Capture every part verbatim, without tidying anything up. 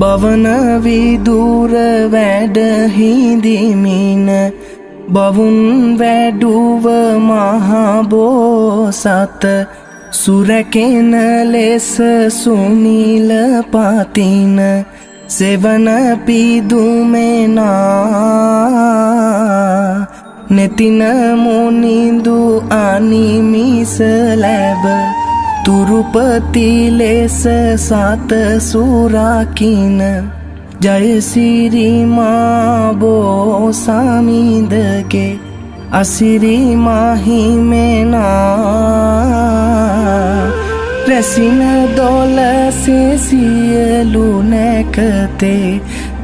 बवनवी दूर वैड हिंदी मीन बवुन वैडूव महाबो सात सुरकेन लेस सुनील पातीन सेवन पीदूमे ना नेतिन मोनिंदु आनी मिस लैब तुरुपति लेस सात सुराकीन जय श्री माँ बो सामीद के असिरी माही में ना रसिन दौल से सियलू नैकते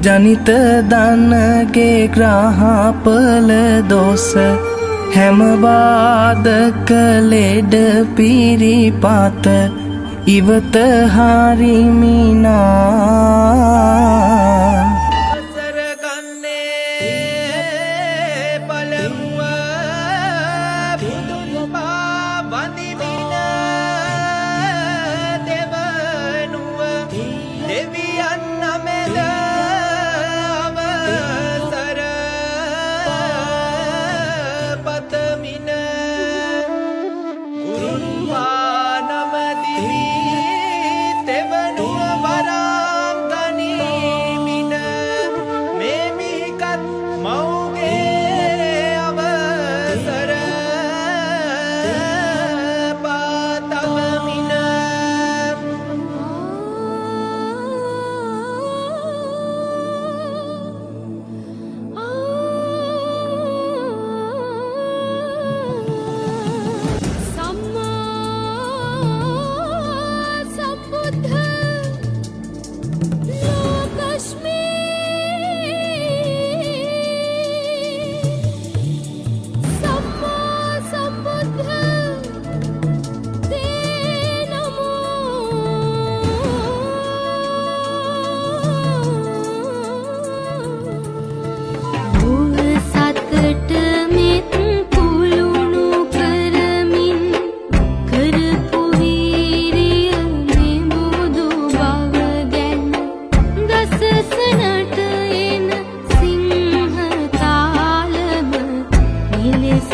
जनित दान के ग्राहा पल दोस हेमबाद कलेड पीरी पात इवत हारी मीना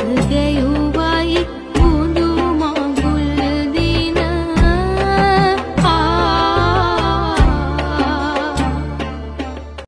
Today